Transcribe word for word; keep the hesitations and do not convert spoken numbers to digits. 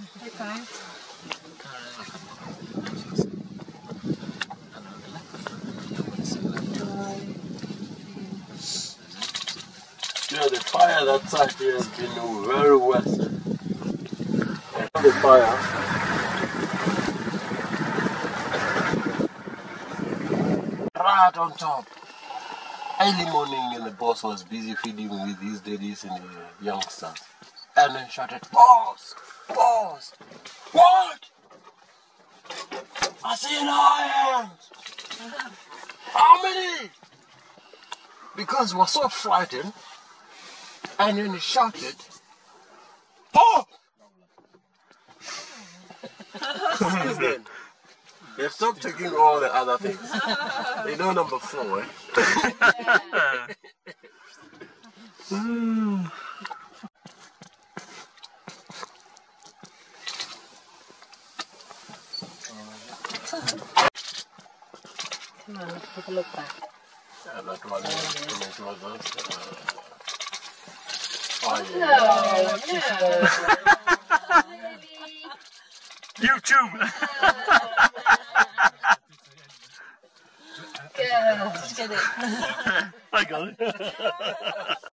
Yeah, the fire that side here has been very well set. The fire. Right on top. Early morning, and the boss was busy feeding with his daddies and the youngsters. And then shouted, "Boss! Boss! What? I see lions! How many?" Because he was so frightened, and then he shouted, "Oh!" Excuse me. They've stopped taking all the other things. They know number four, eh? mm. Come on, let's take a look back. Yeah, that one is YouTube! Yeah, just get it. I got it.